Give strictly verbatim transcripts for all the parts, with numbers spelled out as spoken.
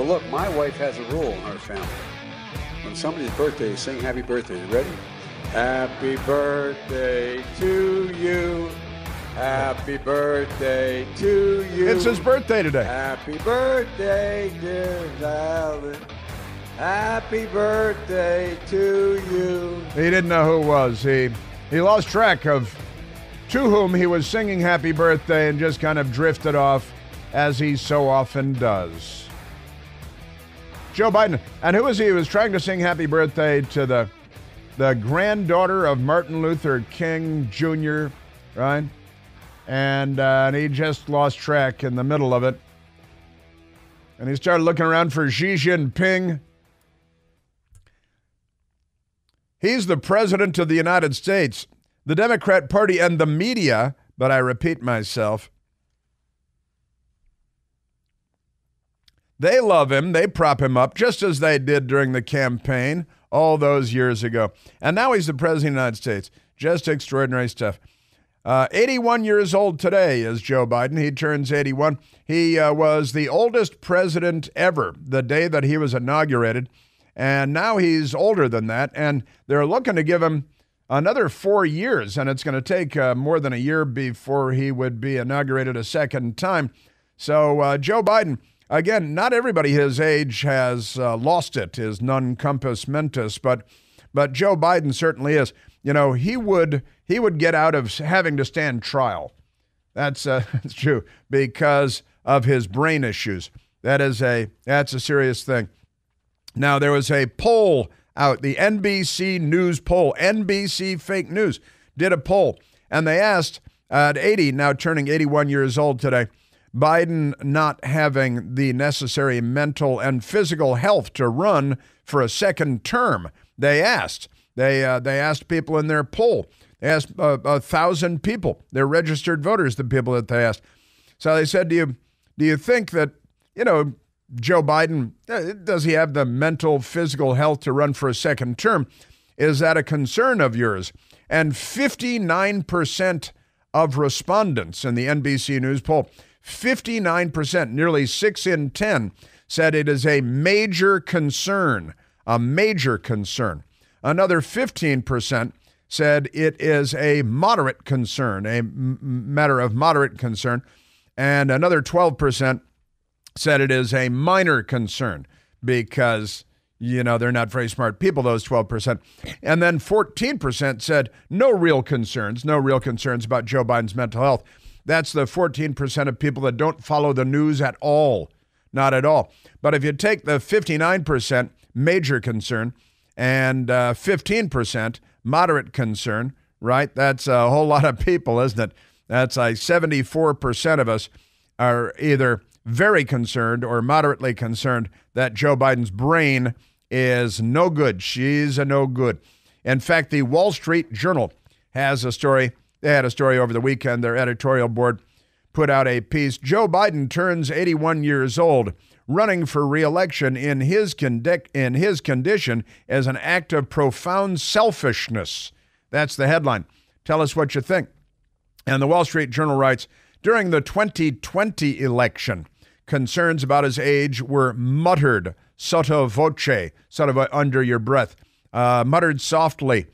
Well, look, my wife has a rule in her family. When somebody's birthday, sing happy birthday. You ready? Happy birthday to you. Happy birthday to you. It's his birthday today. Happy birthday, dear darling. Happy birthday to you. He didn't know who it was. He, he lost track of to whom he was singing happy birthday and just kind of drifted off, as he so often does. Joe Biden. And who was he? He was trying to sing happy birthday to the, the granddaughter of Martin Luther King Junior, right? And, uh, and he just lost track in the middle of it. And he started looking around for Xi Jinping. He's the president of the United States. The Democrat Party and the media, but I repeat myself, they love him. They prop him up, just as they did during the campaign all those years ago. And now he's the president of the United States. Just extraordinary stuff. Uh, eighty-one years old today is Joe Biden. He turns eighty-one. He uh, was the oldest president ever the day that he was inaugurated. And now he's older than that. And they're looking to give him another four years. And it's going to take uh, more than a year before he would be inaugurated a second time. So uh, Joe Biden... Again, not everybody his age has uh, lost it, is non compos mentis, but but Joe Biden certainly is. You know, he would he would get out of having to stand trial. That's uh, that's true because of his brain issues. That is a that's a serious thing. Now there was a poll out, the N B C News poll, N B C Fake News did a poll, and they asked uh, at eighty, now turning eighty-one years old today, Biden not having the necessary mental and physical health to run for a second term. They asked. They uh, they asked people in their poll. They asked uh, a thousand people. They're registered voters, the people that they asked. So they said, do you do you think that, you know, Joe Biden, does he have the mental, physical health to run for a second term? Is that a concern of yours? And fifty-nine percent of respondents in the N B C News poll, fifty-nine percent, nearly six in ten, said it is a major concern, a major concern. Another fifteen percent said it is a moderate concern, a m- matter of moderate concern. And another twelve percent said it is a minor concern because, you know, they're not very smart people, those twelve percent. And then fourteen percent said no real concerns, no real concerns about Joe Biden's mental health. That's the fourteen percent of people that don't follow the news at all. Not at all. But if you take the fifty-nine percent major concern and uh, fifteen percent moderate concern, right? That's a whole lot of people, isn't it? That's like seventy-four percent of us are either very concerned or moderately concerned that Joe Biden's brain is no good. She's a no good. In fact, the Wall Street Journal has a story. They had a story over the weekend. Their editorial board put out a piece. Joe Biden turns eighty-one years old, running for re-election in his condi- in his condition as an act of profound selfishness. That's the headline. Tell us what you think. And the Wall Street Journal writes, during the twenty twenty election, concerns about his age were muttered sotto voce, sort of under your breath, uh, muttered softly.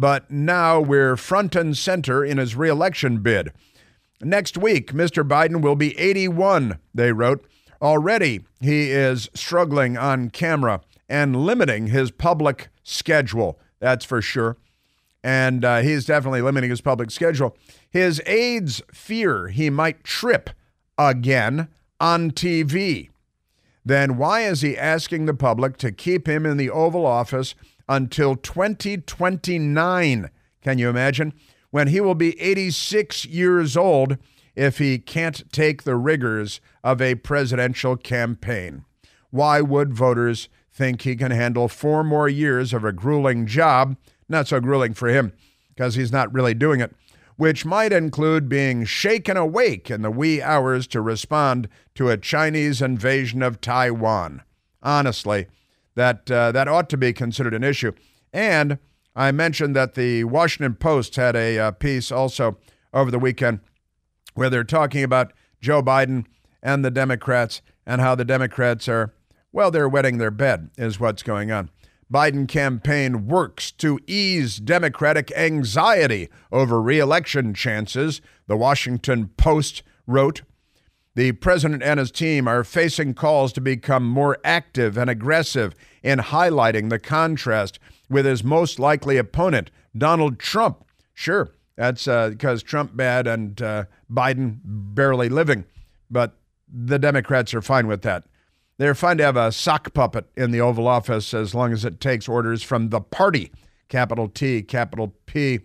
But now we're front and center in his re-election bid. Next week, Mister Biden will be eighty-one, they wrote. Already, he is struggling on camera and limiting his public schedule. That's for sure. And uh, he's definitely limiting his public schedule. His aides fear he might trip again on T V. Then why is he asking the public to keep him in the Oval Office until twenty twenty-nine, can you imagine, when he will be eighty-six years old if he can't take the rigors of a presidential campaign? Why would voters think he can handle four more years of a grueling job, not so grueling for him because he's not really doing it, which might include being shaken awake in the wee hours to respond to a Chinese invasion of Taiwan? Honestly, That uh, that ought to be considered an issue. And I mentioned that the Washington Post had a uh, piece also over the weekend where they're talking about Joe Biden and the Democrats and how the Democrats are Well, they're wetting their bed is what's going on. Biden campaign works to ease Democratic anxiety over re-election chances, the Washington Post wrote. The president and his team are facing calls to become more active and aggressive in highlighting the contrast with his most likely opponent, Donald Trump. Sure, that's uh, because Trump bad and uh, Biden barely living. But the Democrats are fine with that. They're fine to have a sock puppet in the Oval Office as long as it takes orders from the party, capital T, capital P.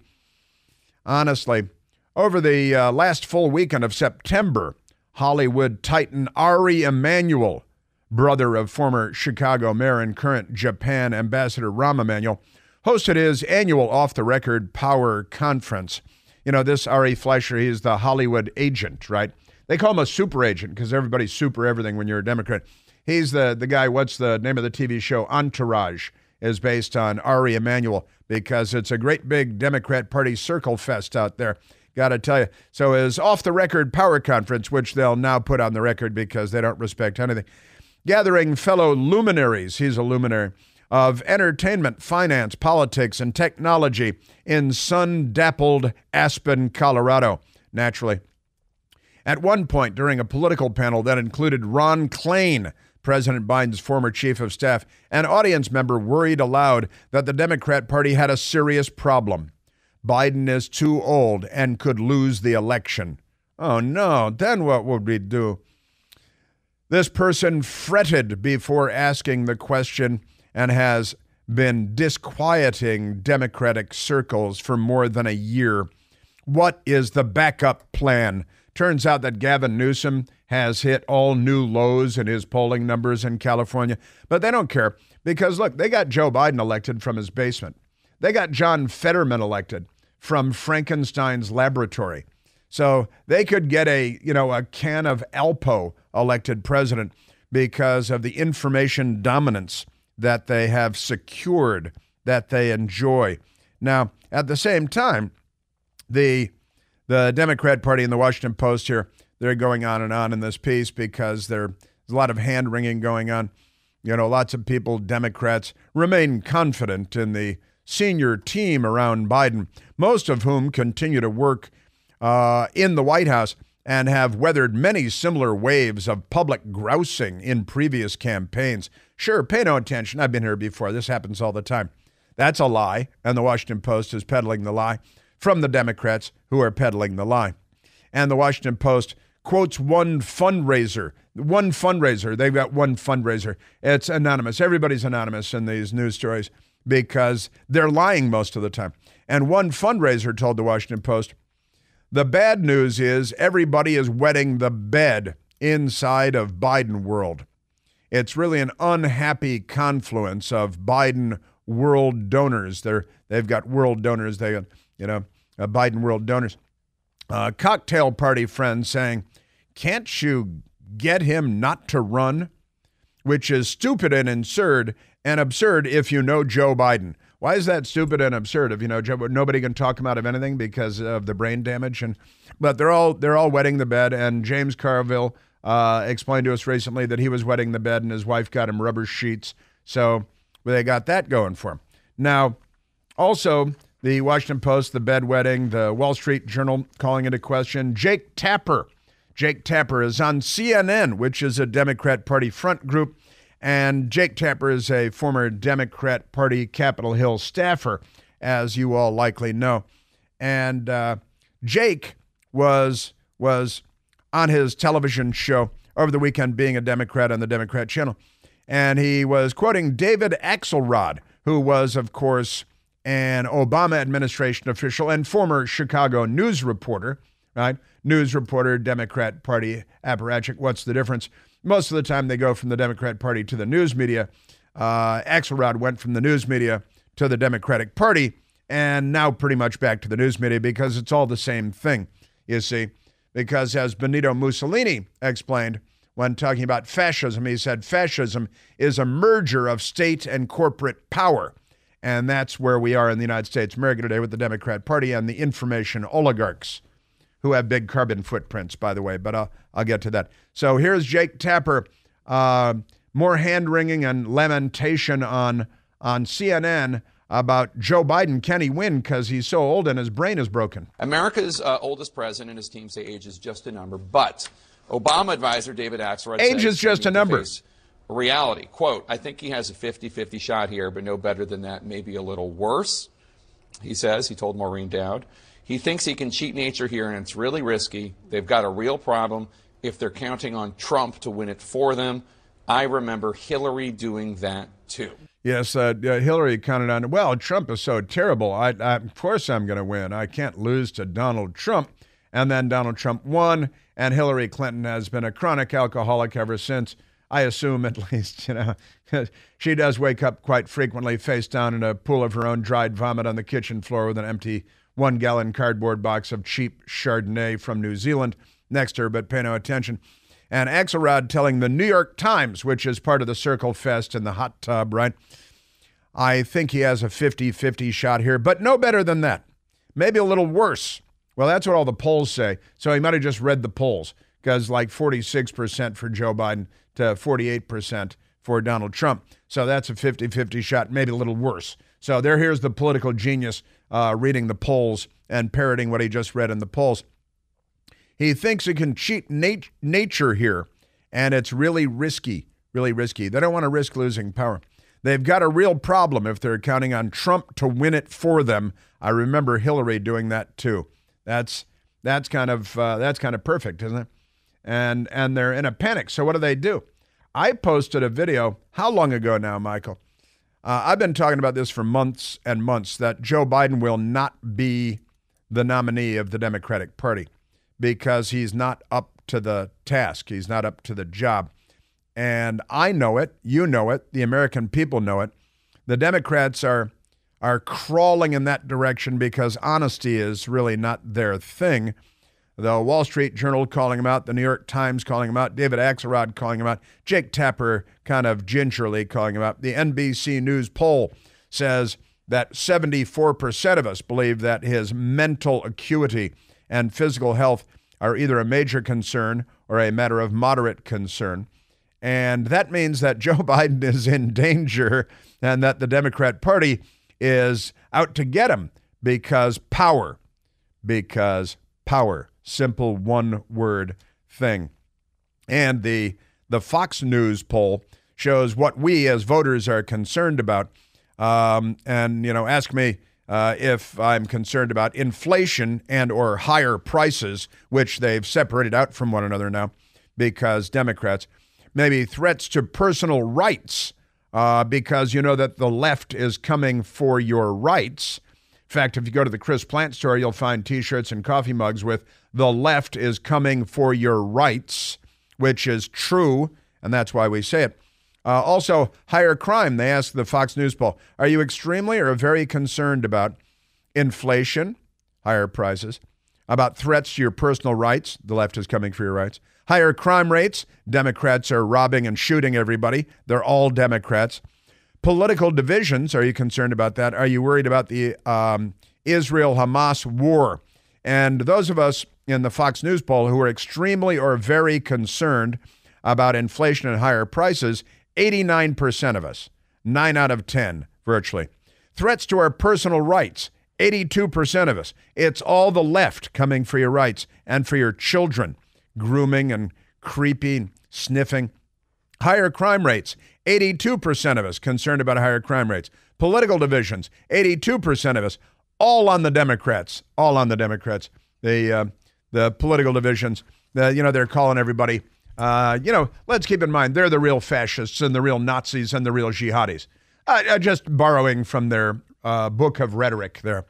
Honestly, over the uh, last full weekend of September, Hollywood titan Ari Emanuel, brother of former Chicago mayor and current Japan ambassador Rahm Emanuel, hosted his annual off-the-record power conference. You know, this Ari Fleischer, he's the Hollywood agent, right? They call him a super agent because everybody's super everything when you're a Democrat. He's the, the guy, what's the name of the T V show? Entourage is based on Ari Emanuel because it's a great big Democrat Party circle fest out there. Got to tell you. So his off-the-record power conference, which they'll now put on the record because they don't respect anything, gathering fellow luminaries, he's a luminary, of entertainment, finance, politics, and technology in sun-dappled Aspen, Colorado, naturally. At one point during a political panel that included Ron Klain, President Biden's former chief of staff, an audience member worried aloud that the Democrat Party had a serious problem. Biden is too old and could lose the election. Oh, no, then what would we do? This person fretted before asking the question and has been disquieting Democratic circles for more than a year. What is the backup plan? Turns out that Gavin Newsom has hit all new lows in his polling numbers in California, but they don't care because, look, they got Joe Biden elected from his basement. They got John Fetterman elected from Frankenstein's laboratory. So they could get a, you know, a can of Alpo elected president because of the information dominance that they have secured, that they enjoy. Now, at the same time, the the Democrat Party and the Washington Post here, they're going on and on in this piece because there's a lot of hand-wringing going on. You know, lots of people, Democrats, remain confident in the senior team around Biden, most of whom continue to work uh, in the White House and have weathered many similar waves of public grousing in previous campaigns. Sure, pay no attention. I've been here before. This happens all the time. That's a lie, and the Washington Post is peddling the lie from the Democrats who are peddling the lie. And the Washington Post quotes one fundraiser, one fundraiser. They've got one fundraiser. It's anonymous. Everybody's anonymous in these news stories, because they're lying most of the time. And one fundraiser told the Washington Post, the bad news is everybody is wetting the bed inside of Biden world. It's really an unhappy confluence of Biden world donors. They're, they've got world donors. They, you know, uh, Biden world donors. Uh, cocktail party friends saying, can't you get him not to run? Which is stupid and absurd and absurd if you know Joe Biden. Why is that stupid and absurd if you know Joe? Nobody can talk him out of anything because of the brain damage. And but they're all they're all wetting the bed. And James Carville uh, explained to us recently that he was wetting the bed and his wife got him rubber sheets. So they got that going for him. Now, also, the Washington Post, the bed wetting, the Wall Street Journal calling into question. Jake Tapper. Jake Tapper is on C N N, which is a Democrat Party front group. And Jake Tapper is a former Democrat Party Capitol Hill staffer, as you all likely know. And uh, Jake was was on his television show over the weekend being a Democrat on the Democrat Channel. And he was quoting David Axelrod, who was, of course, an Obama administration official and former Chicago news reporter, right? News reporter, Democrat Party apparatchik. What's the difference? Most of the time they go from the Democrat Party to the news media. Uh, Axelrod went from the news media to the Democratic Party and now pretty much back to the news media because it's all the same thing, you see. Because as Benito Mussolini explained when talking about fascism, he said fascism is a merger of state and corporate power. And that's where we are in the United States of America today with the Democrat Party and the information oligarchs, who have big carbon footprints, by the way, but I'll, I'll get to that. So here's Jake Tapper uh, more hand-wringing and lamentation on, on C N N about Joe Biden. Can he win because he's so old and his brain is broken? America's uh, oldest president and his team say age is just a number, but Obama advisor David Axelrod says age is just a number. Reality, quote, I think he has a fifty fifty shot here, but no better than that, maybe a little worse. He says, he told Maureen Dowd, he thinks he can cheat nature here and it's really risky. They've got a real problem if they're counting on Trump to win it for them. I remember Hillary doing that too. Yes, uh, Hillary counted on, well, Trump is so terrible. I, I of course I'm going to win. I can't lose to Donald Trump. And then Donald Trump won, and Hillary Clinton has been a chronic alcoholic ever since. I assume, at least, you know, she does wake up quite frequently face down in a pool of her own dried vomit on the kitchen floor with an empty one-gallon cardboard box of cheap Chardonnay from New Zealand next to her, but pay no attention. And Axelrod telling the New York Times, which is part of the Circle Fest in the hot tub, right? I think he has a fifty fifty shot here, but no better than that. Maybe a little worse. Well, that's what all the polls say. So he might have just read the polls, because like forty-six percent for Joe Biden to forty-eight percent for Donald Trump. So that's a fifty fifty shot, maybe a little worse. So there, here's the political genius uh, reading the polls and parroting what he just read in the polls. He thinks he can cheat nat- nature here, and it's really risky, really risky. They don't want to risk losing power. They've got a real problem if they're counting on Trump to win it for them. I remember Hillary doing that too. That's that's kind of uh, that's kind of perfect, isn't it? And and they're in a panic. So what do they do? I posted a video. How long ago now, Michael? Uh, I've been talking about this for months and months, that Joe Biden will not be the nominee of the Democratic Party because he's not up to the task. He's not up to the job. And I know it. You know it. The American people know it. The Democrats are are crawling in that direction because honesty is really not their thing. The Wall Street Journal calling him out, the New York Times calling him out, David Axelrod calling him out, Jake Tapper kind of gingerly calling him out. The N B C News poll says that seventy-four percent of us believe that his mental acuity and physical health are either a major concern or a matter of moderate concern. And that means that Joe Biden is in danger and that the Democrat Party is out to get him because power, because power. Simple one-word thing. And the the Fox News poll shows what we as voters are concerned about. Um, and, you know, ask me uh, if I'm concerned about inflation and or higher prices, which they've separated out from one another now because Democrats. Maybe threats to personal rights uh, because you know that the left is coming for your rights. In fact, if you go to the Chris Plante store, you'll find T-shirts and coffee mugs with "The left is coming for your rights," which is true, and that's why we say it. Uh, also, higher crime. They asked the Fox News poll, are you extremely or very concerned about inflation, higher prices, about threats to your personal rights? The left is coming for your rights. Higher crime rates. Democrats are robbing and shooting everybody. They're all Democrats. Political divisions, are you concerned about that? Are you worried about the um, Israel-Hamas war? And those of us in the Fox News poll who are extremely or very concerned about inflation and higher prices, eighty-nine percent of us, nine out of ten virtually. Threats to our personal rights, eighty-two percent of us. It's all the left coming for your rights and for your children, grooming and creepy, sniffing. Higher crime rates, eighty-two percent of us concerned about higher crime rates. Political divisions, eighty-two percent of us, all on the Democrats, all on the Democrats. The uh, the political divisions, uh, you know, they're calling everybody, uh, you know, let's keep in mind, they're the real fascists and the real Nazis and the real jihadis, uh, uh, just borrowing from their uh, book of rhetoric there.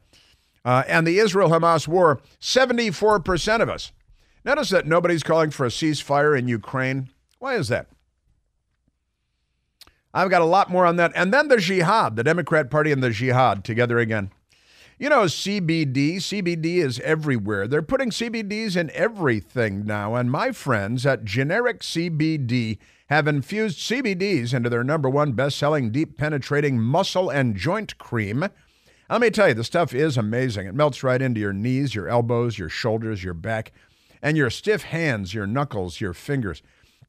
Uh, and the Israel-Hamas war, seventy-four percent of us. Notice that nobody's calling for a ceasefire in Ukraine. Why is that? I've got a lot more on that. And then the jihad, the Democrat Party and the jihad together again. You know, C B D, C B D is everywhere. They're putting C B Ds in everything now. And my friends at Generic C B D have infused C B Ds into their number one best-selling deep-penetrating muscle and joint cream. Let me tell you, the stuff is amazing. It melts right into your knees, your elbows, your shoulders, your back, and your stiff hands, your knuckles, your fingers.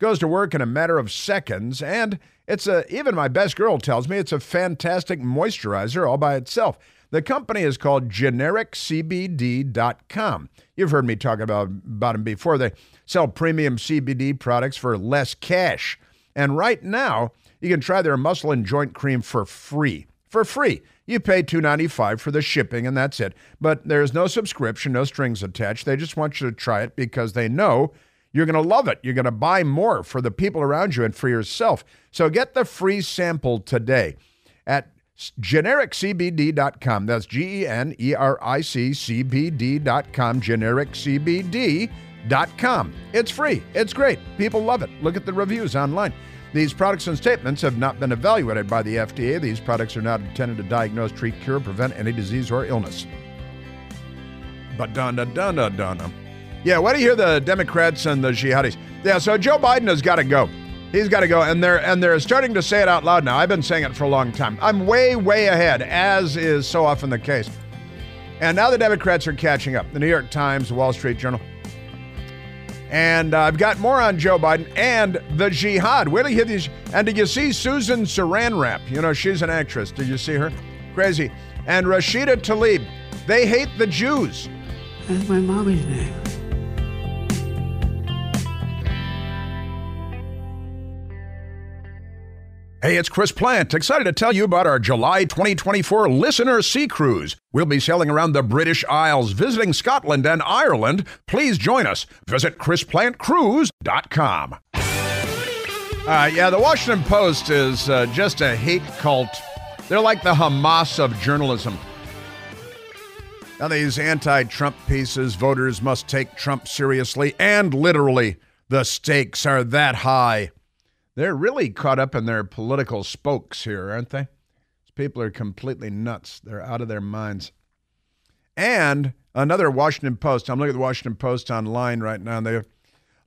Goes to work in a matter of seconds, and it's a, even my best girl tells me it's a fantastic moisturizer all by itself. The company is called Generic C B D dot com. You've heard me talk about, about them before. They sell premium C B D products for less cash. And right now, you can try their muscle and joint cream for free. For free. You pay two dollars and ninety-five cents for the shipping, and that's it. But there's no subscription, no strings attached. They just want you to try it because they know you're going to love it. You're going to buy more for the people around you and for yourself. So get the free sample today at generic C B D dot com. That's G E N E R I C C B D dot com, generic C B D dot com. It's free. It's great. People love it. Look at the reviews online. These products and statements have not been evaluated by the F D A. These products are not intended to diagnose, treat, cure, prevent any disease or illness. But dun dun dun dun dun. Yeah, why do you hear the Democrats and the jihadis? Yeah, so Joe Biden has got to go. He's got to go, and they're and they're starting to say it out loud now. I've been saying it for a long time. I'm way, way ahead, as is so often the case. And now the Democrats are catching up. The New York Times, the Wall Street Journal. And uh, I've got more on Joe Biden and the jihad. Where do you hear these? And did you see Susan Sarandon? You know, she's an actress. Did you see her? Crazy. And Rashida Tlaib. They hate the Jews. That's my mommy's name. Hey, it's Chris Plante, excited to tell you about our July twenty twenty-four Listener Sea Cruise. We'll be sailing around the British Isles, visiting Scotland and Ireland. Please join us. Visit Chris Plant Cruise dot com. Uh, yeah, the Washington Post is uh, just a hate cult. They're like the Hamas of journalism. Now, these anti-Trump pieces, voters must take Trump seriously, and literally, the stakes are that high. They're really caught up in their political spokes here, aren't they? These people are completely nuts. They're out of their minds. And another Washington Post. I'm looking at the Washington Post online right now. And they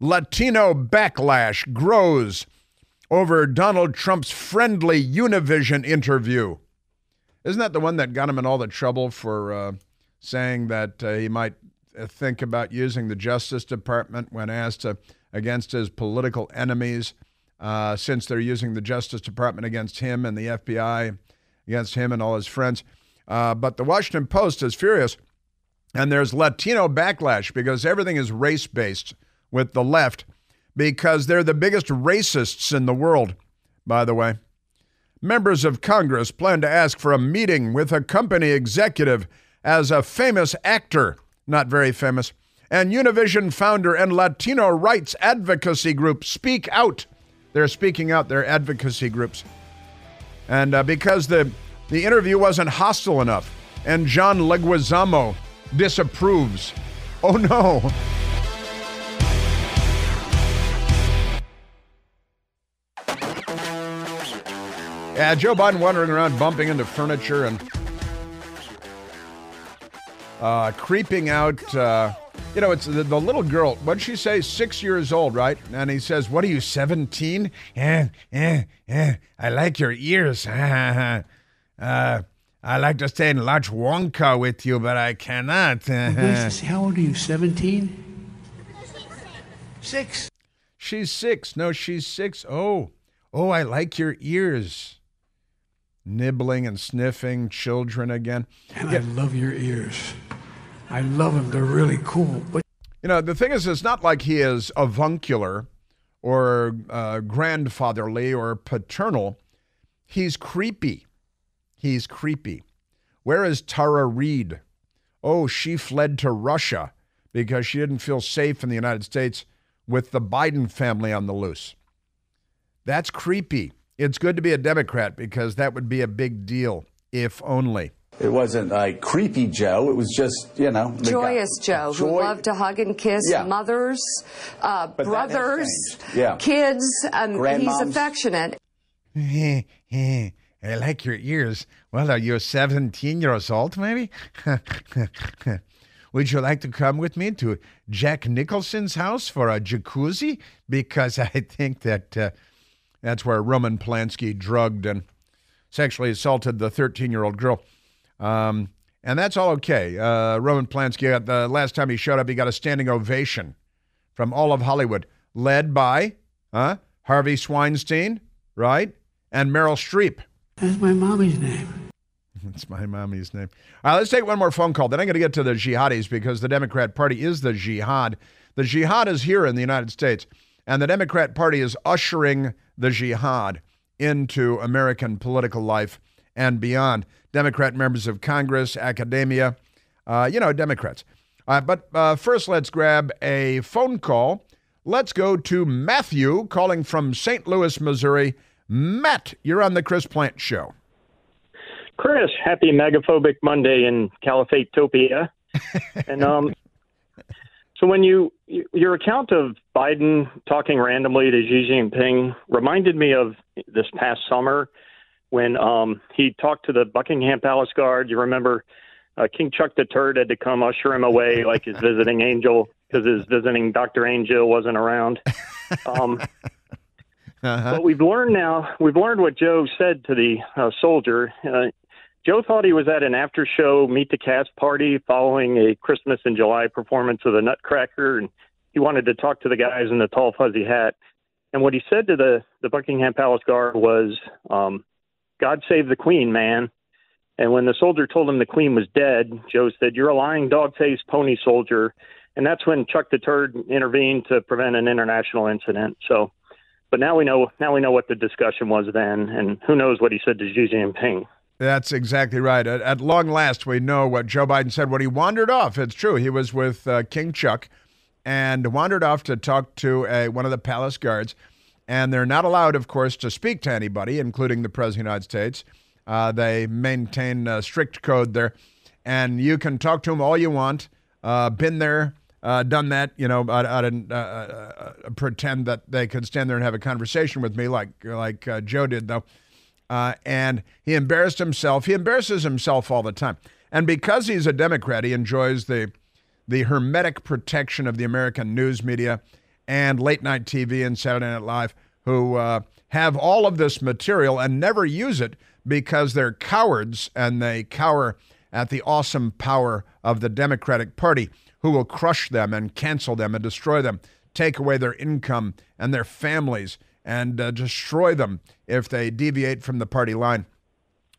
Latino backlash grows over Donald Trump's friendly Univision interview. Isn't that the one that got him in all the trouble for uh, saying that uh, he might think about using the Justice Department when asked uh, against his political enemies? Uh, since they're using the Justice Department against him and the F B I against him and all his friends. Uh, but the Washington Post is furious, and there's Latino backlash because everything is race-based with the left because they're the biggest racists in the world, by the way. Members of Congress plan to ask for a meeting with a company executive as a famous actor, not very famous, and Univision founder and Latino rights advocacy group Speak Out. They're speaking out their advocacy groups. And uh, because the, the interview wasn't hostile enough, and John Leguizamo disapproves. Oh, no. Yeah, Joe Biden wandering around, bumping into furniture and uh, creeping out. Uh, You know, it's the, the little girl, what'd she say? Six years old, right? And he says, what are you, seventeen? Eh, eh, eh, I like your ears. uh, I like to stay in Lodge Wonka with you, but I cannot. Uh, How old are you, seventeen? Six. She's six. No, she's six. Oh, oh, I like your ears. Nibbling and sniffing children again. And yeah. I love your ears. I love them. They're really cool. But you know, the thing is, it's not like he is avuncular or uh, grandfatherly or paternal. He's creepy. He's creepy. Where is Tara Reid? Oh, she fled to Russia because she didn't feel safe in the United States with the Biden family on the loose. That's creepy. It's good to be a Democrat because that would be a big deal, if only. It wasn't like creepy Joe. It was just, you know. Joyous Joe, Joy. who loved to hug and kiss yeah. mothers, uh, brothers, yeah. kids. Um, he's affectionate. I like your ears. Well, are you seventeen years old, maybe? Would you like to come with me to Jack Nicholson's house for a jacuzzi? Because I think that uh, that's where Roman Polanski drugged and sexually assaulted the thirteen-year-old girl. Um, and that's all okay. Uh, Roman Polanski, the last time he showed up, he got a standing ovation from all of Hollywood, led by huh? Harvey Weinstein, right? And Meryl Streep. That's my mommy's name. That's my mommy's name. All right, let's take one more phone call. Then I'm going to get to the jihadis because the Democrat Party is the jihad. The jihad is here in the United States, and the Democrat Party is ushering the jihad into American political life and beyond. Democrat members of Congress, academia, uh, you know, Democrats. Uh, but uh, first, let's grab a phone call. Let's go to Matthew calling from Saint Louis, Missouri. Matt, you're on the Chris Plante Show. Chris, happy Megaphobic Monday in Caliphatopia. And um, so when you, your account of Biden talking randomly to Xi Jinping reminded me of this past summer when um, he talked to the Buckingham Palace Guard. You remember uh, King Chuck the Turd had to come usher him away like his visiting angel because his visiting Doctor Angel wasn't around. Um Uh-huh. But we've learned now, we've learned what Joe said to the uh, soldier. Uh, Joe thought he was at an after-show Meet the Cast party following a Christmas in July performance of the Nutcracker, and he wanted to talk to the guys in the tall fuzzy hat. And what he said to the, the Buckingham Palace Guard was, um, God save the Queen, man. And when the soldier told him the Queen was dead, Joe said, you're a lying dog-faced pony soldier. And that's when Chuck the Turd intervened to prevent an international incident. So... But now we know now we know what the discussion was then, and who knows what he said to Xi Jinping. That's exactly right. At, at long last, we know what Joe Biden said when he wandered off. It's true. He was with uh, King Chuck and wandered off to talk to a, one of the palace guards. And they're not allowed, of course, to speak to anybody, including the President of the United States. Uh, they maintain a strict code there. And you can talk to them all you want. Uh, been there. Uh, done that, you know, I, I didn't uh, uh, pretend that they could stand there and have a conversation with me like like uh, Joe did, though. Uh, and he embarrassed himself. He embarrasses himself all the time. And because he's a Democrat, he enjoys the the hermetic protection of the American news media and late-night T V and Saturday Night Live, who uh, have all of this material and never use it because they're cowards and they cower at the awesome power of the Democratic Party, who will crush them and cancel them and destroy them, take away their income and their families and uh, destroy them if they deviate from the party line,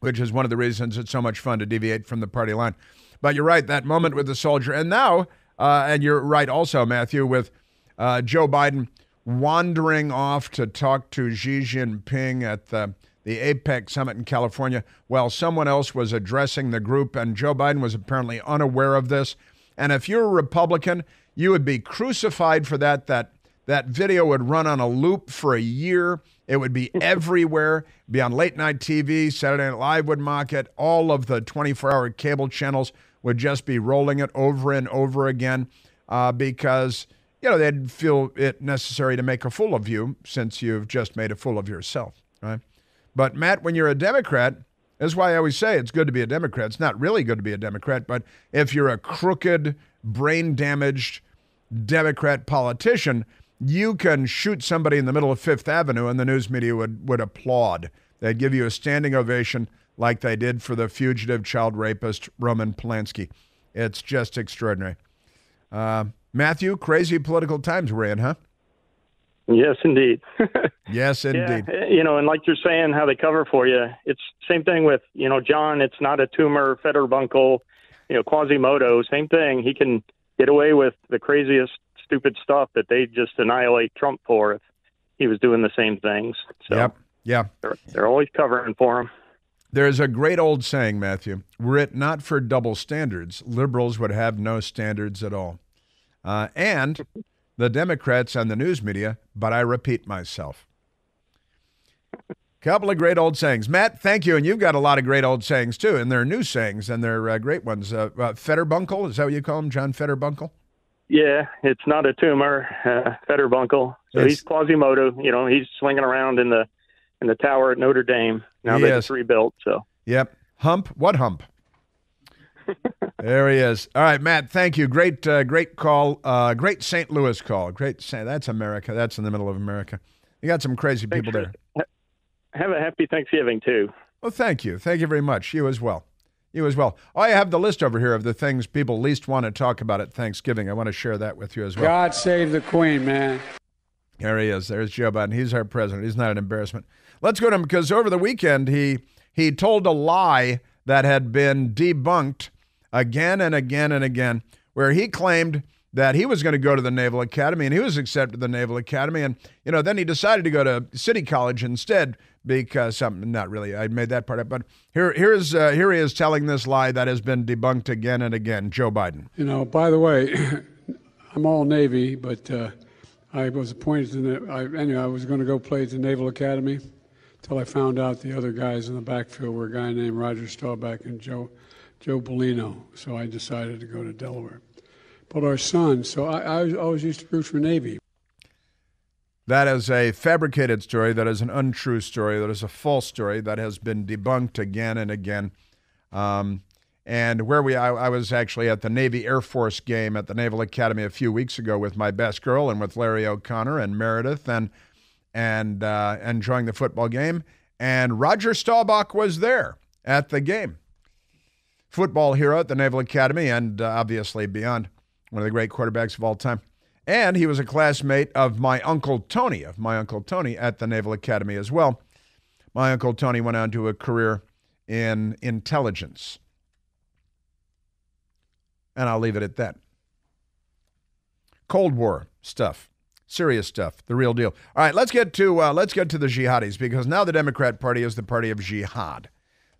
which is one of the reasons it's so much fun to deviate from the party line. But you're right, that moment with the soldier. And now, uh, and you're right also, Matthew, with uh, Joe Biden wandering off to talk to Xi Jinping at the, the APEC summit in California while someone else was addressing the group, and Joe Biden was apparently unaware of this. And if you're a Republican, you would be crucified for that. That that video would run on a loop for a year. It would be everywhere. It'd be on late-night T V. Saturday Night Live would mock it. All of the twenty-four hour cable channels would just be rolling it over and over again uh, because, you know, they'd feel it necessary to make a fool of you since you've just made a fool of yourself, right? But, Matt, when you're a Democrat... That's why I always say it's good to be a Democrat. It's not really good to be a Democrat, but if you're a crooked, brain-damaged Democrat politician, you can shoot somebody in the middle of Fifth Avenue and the news media would, would applaud. They'd give you a standing ovation like they did for the fugitive child rapist Roman Polanski. It's just extraordinary. Uh, Matthew, crazy political times we're in, huh? Yes, indeed. Yes, indeed. Yeah, you know, and like you're saying, how they cover for you, it's same thing with, you know, John, it's not a tumor, Federbunkle, you know, Quasimodo, same thing. He can get away with the craziest, stupid stuff that they just annihilate Trump for if he was doing the same things. So yep. Yeah. They're, they're always covering for him. There's a great old saying, Matthew, were it not for double standards, liberals would have no standards at all. Uh, and... the Democrats and the news media, but I repeat myself. Couple of great old sayings. Matt, thank you, and you've got a lot of great old sayings, too, and they're new sayings, and they're uh, great ones. Uh, uh, Federbunkle, is that what you call him, John Federbunkle? Yeah, it's not a tumor, uh, Federbunkle. So it's, he's Quasimodo, you know, he's swinging around in the in the tower at Notre Dame. Now that it's rebuilt, so. Yep. Hump? What hump? There he is. All right, Matt, thank you. Great uh, great call. Uh, great Saint Louis call. Great. That's America. That's in the middle of America. You got some crazy Thanks people there. Have a happy Thanksgiving, too. Well, thank you. Thank you very much. You as well. You as well. I have the list over here of the things people least want to talk about at Thanksgiving. I want to share that with you as well. God save the Queen, man. There he is. There's Joe Biden. He's our president. He's not an embarrassment. Let's go to him because over the weekend, he he told a lie that had been debunked again and again and again, where he claimed that he was going to go to the Naval Academy, and he was accepted to the Naval Academy. And, you know, then he decided to go to City College instead because, um, not really, I made that part up, but here, here's, uh, here he is telling this lie that has been debunked again and again, Joe Biden. You know, by the way, I'm all Navy, but uh, I was appointed to the, I, anyway, I was going to go play at the Naval Academy until I found out the other guys in the backfield were a guy named Roger Staubach and Joe, Joe Bellino, so I decided to go to Delaware. But our son, so I, I always used to root for Navy. That is a fabricated story. That is an untrue story. That is a false story that has been debunked again and again. Um, and where we, I, I was actually at the Navy Air Force game at the Naval Academy a few weeks ago with my best girl and with Larry O'Connor and Meredith and and uh, enjoying the football game. And Roger Staubach was there at the game. Football hero at the Naval Academy and uh, obviously beyond. One of the great quarterbacks of all time. And he was a classmate of my Uncle Tony, of my Uncle Tony at the Naval Academy as well. My Uncle Tony went on to a career in intelligence. And I'll leave it at that. Cold War stuff, serious stuff, the real deal. All right, let's get to uh, let's get to the jihadis, because now the Democrat Party is the party of jihad.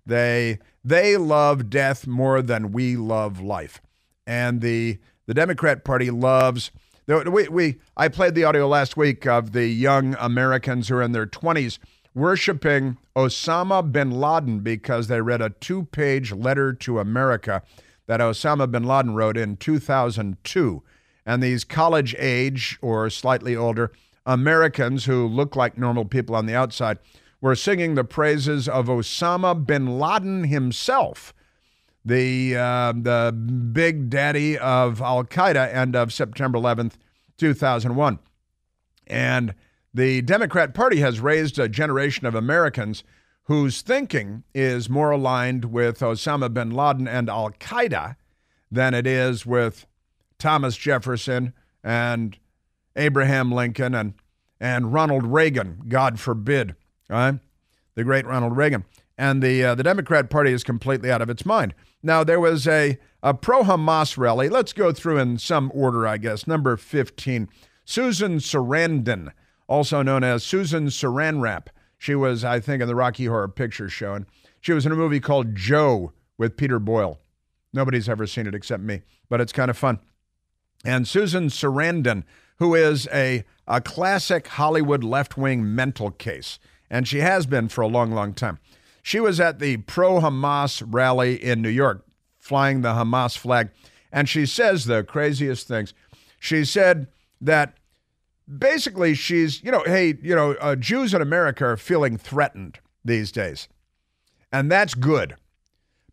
They they love death more than we love life. And the The Democrat Party loves, we, we, I played the audio last week of the young Americans who are in their twenties worshiping Osama bin Laden because they read a two-page letter to America that Osama bin Laden wrote in two thousand two. And these college-age or slightly older Americans who look like normal people on the outside were singing the praises of Osama bin Laden himself, the uh, the big daddy of Al Qaeda and of September eleventh, two thousand one. And the Democrat Party has raised a generation of Americans whose thinking is more aligned with Osama bin Laden and Al Qaeda than it is with Thomas Jefferson and Abraham Lincoln and, and Ronald Reagan, God forbid, right? The great Ronald Reagan. And the uh, the Democrat Party is completely out of its mind. Now, there was a, a pro-Hamas rally. Let's go through in some order, I guess. Number fifteen, Susan Sarandon, also known as Susan Saranwrap. She was, I think, in the Rocky Horror Picture Show. And she was in a movie called Joe with Peter Boyle. Nobody's ever seen it except me, but it's kind of fun. And Susan Sarandon, who is a, a classic Hollywood left-wing mental case, and she has been for a long, long time. She was at the pro-Hamas rally in New York, flying the Hamas flag, and she says the craziest things. She said that basically she's, you know, hey, you know, uh, Jews in America are feeling threatened these days, and that's good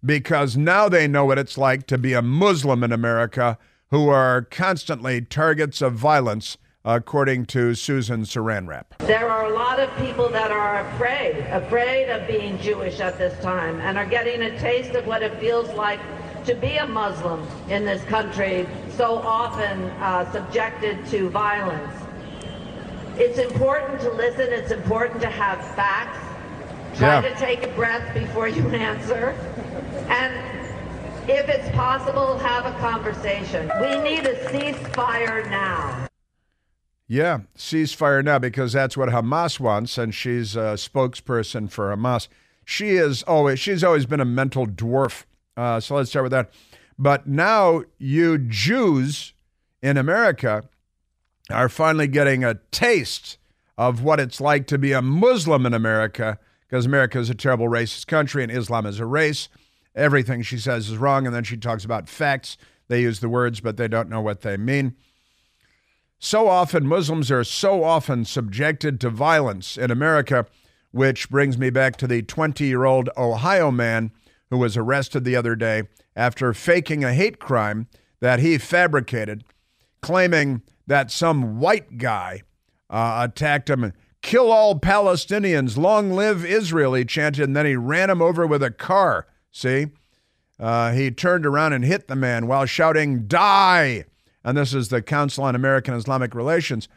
because now they know what it's like to be a Muslim in America who are constantly targets of violence, according to Susan Saranwrap. There are a lot of people that are afraid, afraid of being Jewish at this time and are getting a taste of what it feels like to be a Muslim in this country, so often uh, subjected to violence. It's important to listen, it's important to have facts. Try yeah. to take a breath before you answer. And if it's possible, have a conversation. We need a ceasefire now. Yeah, ceasefire now, because that's what Hamas wants, and she's a spokesperson for Hamas. She is always she's always been a mental dwarf, uh, so let's start with that. But now you Jews in America are finally getting a taste of what it's like to be a Muslim in America, because America is a terrible racist country, and Islam is a race. Everything she says is wrong, and then she talks about facts. They use the words, but they don't know what they mean. So often, Muslims are so often subjected to violence in America, which brings me back to the twenty-year-old Ohio man who was arrested the other day after faking a hate crime that he fabricated, claiming that some white guy uh, attacked him. Kill all Palestinians, long live Israel, he chanted, and then he ran him over with a car. See? Uh, he turned around and hit the man while shouting, "Die!" And this is the Council on American-Islamic Relations.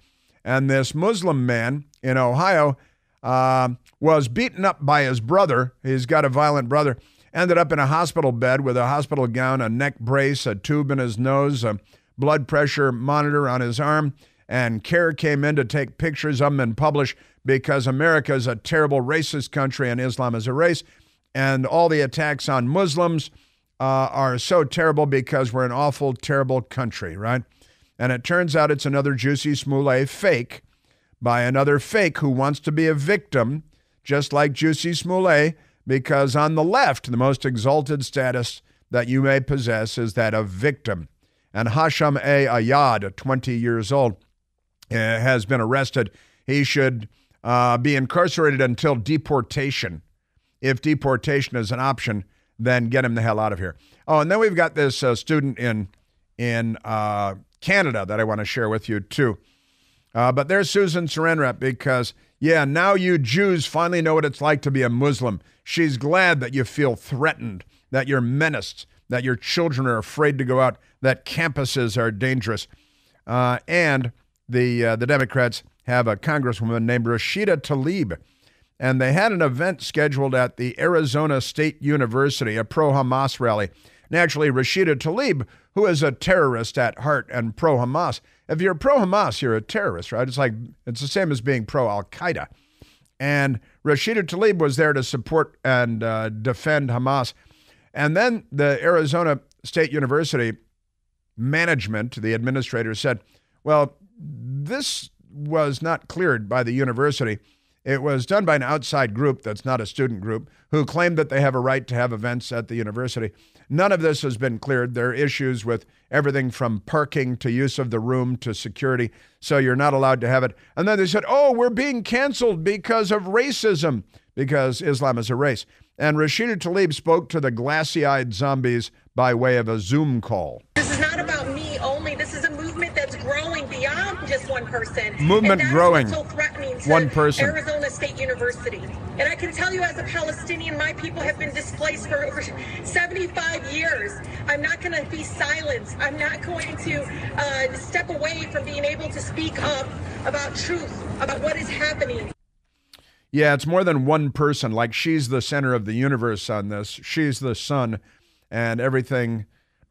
And this Muslim man in Ohio uh, was beaten up by his brother. He's got a violent brother. Ended up in a hospital bed with a hospital gown, a neck brace, a tube in his nose, a blood pressure monitor on his arm, and CARE came in to take pictures of him and publish, because America is a terrible racist country and Islam is a race. And all the attacks on Muslims uh, are so terrible because we're an awful, terrible country, right? And it turns out it's another Jussie Smollett fake by another fake who wants to be a victim, just like Jussie Smollett, because on the left, the most exalted status that you may possess is that of victim. And Hasham A. Ayad, twenty years old, uh, has been arrested. He should uh, be incarcerated until deportation. If deportation is an option, then get him the hell out of here. Oh, and then we've got this uh, student in in uh, Canada that I want to share with you, too. Uh, but there's Susan Sarandon, because, yeah, now you Jews finally know what it's like to be a Muslim. She's glad that you feel threatened, that you're menaced, that your children are afraid to go out, that campuses are dangerous. Uh, and the uh, the Democrats have a congresswoman named Rashida Tlaib. And they had an event scheduled at the Arizona State University, a pro-Hamas rally. Naturally, Rashida Tlaib, who is a terrorist at heart and pro-Hamas. If you're pro-Hamas, you're a terrorist, right? It's like, it's the same as being pro-Al Qaeda. And Rashida Tlaib was there to support and uh, defend Hamas. And then the Arizona State University management, the administrator, said, well, this was not cleared by the university. It was done by an outside group that's not a student group, who claimed that they have a right to have events at the university. None of this has been cleared. There are issues with everything from parking to use of the room to security, so you're not allowed to have it. And then they said, oh, we're being canceled because of racism, because Islam is a race. And Rashida Tlaib spoke to the glassy-eyed zombies by way of a Zoom call. This is not about me only. This is a movement that's growing beyond just one person. Movement growing. So threatening to one person. Arizona State University. And I can tell you, as a Palestinian, my people have been displaced for over seventy-five years. I'm not going to be silenced. I'm not going to uh, step away from being able to speak up about truth, about what is happening. Yeah, it's more than one person. Like, she's the center of the universe on this. She's the sun, and everything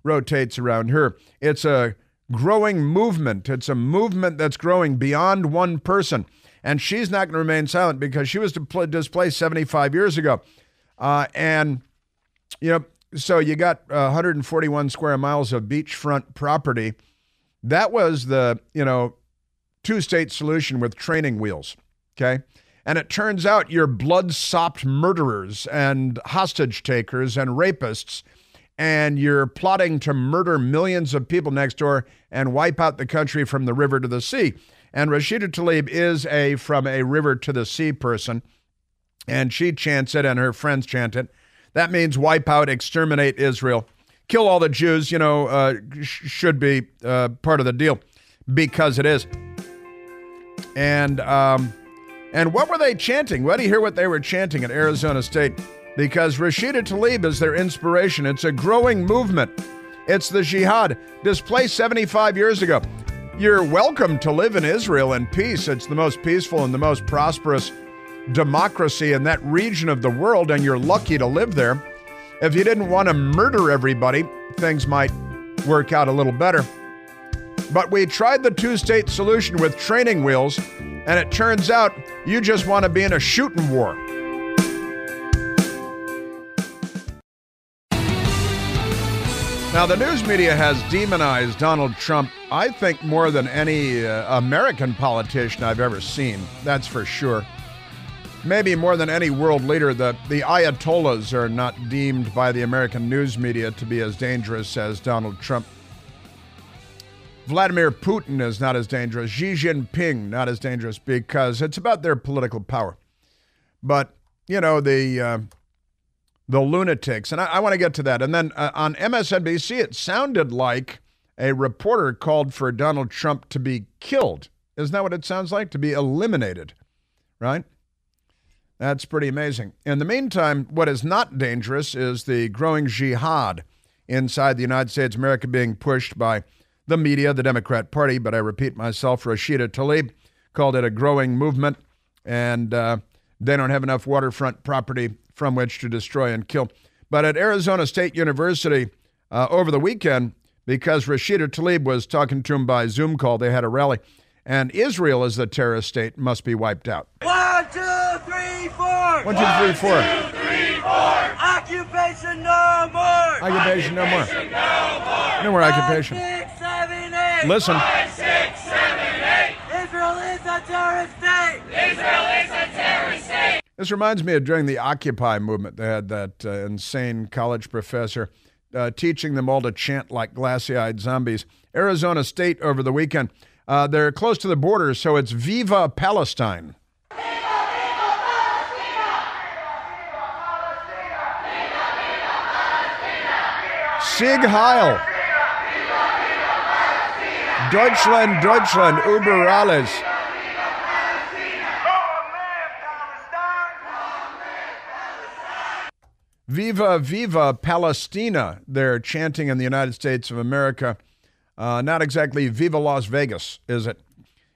rotates around her. It's a growing movement. It's a movement that's growing beyond one person. And she's not going to remain silent, because she was displaced seventy-five years ago. Uh, and, you know, so you got uh, one hundred forty-one square miles of beachfront property. That was the, you know, two-state solution with training wheels, okay? And it turns out you're blood-sopped murderers and hostage-takers and rapists, and you're plotting to murder millions of people next door and wipe out the country from the river to the sea. And Rashida Tlaib is a from a river to the sea person, and she chants it and her friends chant it. That means wipe out, exterminate Israel, kill all the Jews, you know, uh, sh- should be uh, part of the deal, because it is. And... um And what were they chanting? Well, do you hear what they were chanting at Arizona State? Because Rashida Tlaib is their inspiration. It's a growing movement. It's the jihad, displaced seventy-five years ago. You're welcome to live in Israel in peace. It's the most peaceful and the most prosperous democracy in that region of the world, and you're lucky to live there. If you didn't want to murder everybody, things might work out a little better. But we tried the two-state solution with training wheels, and it turns out you just want to be in a shooting war. Now, the news media has demonized Donald Trump, I think, more than any uh, American politician I've ever seen. That's for sure. Maybe more than any world leader. The, the Ayatollahs are not deemed by the American news media to be as dangerous as Donald Trump. Vladimir Putin is not as dangerous. Xi Jinping, not as dangerous, because it's about their political power. But, you know, the uh, the lunatics, and I, I want to get to that. And then uh, on M S N B C, it sounded like a reporter called for Donald Trump to be killed. Isn't that what it sounds like? To be eliminated, right? That's pretty amazing. In the meantime, what is not dangerous is the growing jihad inside the United States of America, being pushed by the media, the Democrat Party, but I repeat myself, Rashida Tlaib, called it a growing movement, and uh, they don't have enough waterfront property from which to destroy and kill. But at Arizona State University uh, over the weekend, because Rashida Tlaib was talking to him by Zoom call, they had a rally. And Israel as the terrorist state must be wiped out. One, two, three, four. One, two, three, four. One, two, three, four. Occupation no more. Occupation no more. No more occupation. Five, six, seven, eight. Listen. Five, six, seven, eight. Israel is a terrorist state. Israel is a terrorist state. This reminds me of during the Occupy movement. They had that uh, insane college professor uh, teaching them all to chant like glassy-eyed zombies. Arizona State over the weekend. Uh, they're close to the border, so it's Viva Palestine. Viva, Viva Palestina! Viva, Viva Palestina! Viva, Viva Palestina! Sig Heil! Viva, Viva Palestina! Deutschland, Deutschland, über alles. Viva, Viva Palestina! Viva, Viva Palestina, they're chanting in the United States of America. Uh, not exactly Viva Las Vegas, is it?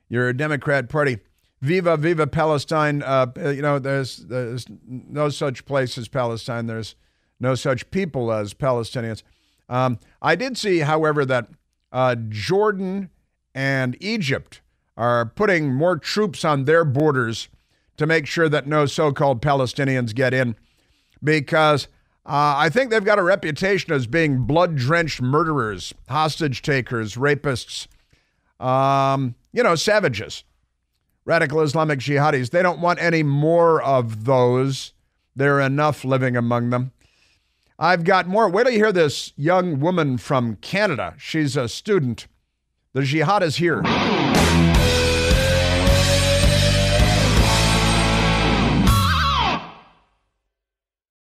You're a Democrat party. Viva, Viva Palestine. Uh, you know, there's, there's no such place as Palestine. There's no such people as Palestinians. Um, I did see, however, that uh, Jordan and Egypt are putting more troops on their borders to make sure that no so-called Palestinians get in, because Uh, I think they've got a reputation as being blood-drenched murderers, hostage takers, rapists, um, you know, savages, radical Islamic jihadis. They don't want any more of those. There are enough living among them. I've got more. Wait till you hear this young woman from Canada. She's a student. The jihad is here.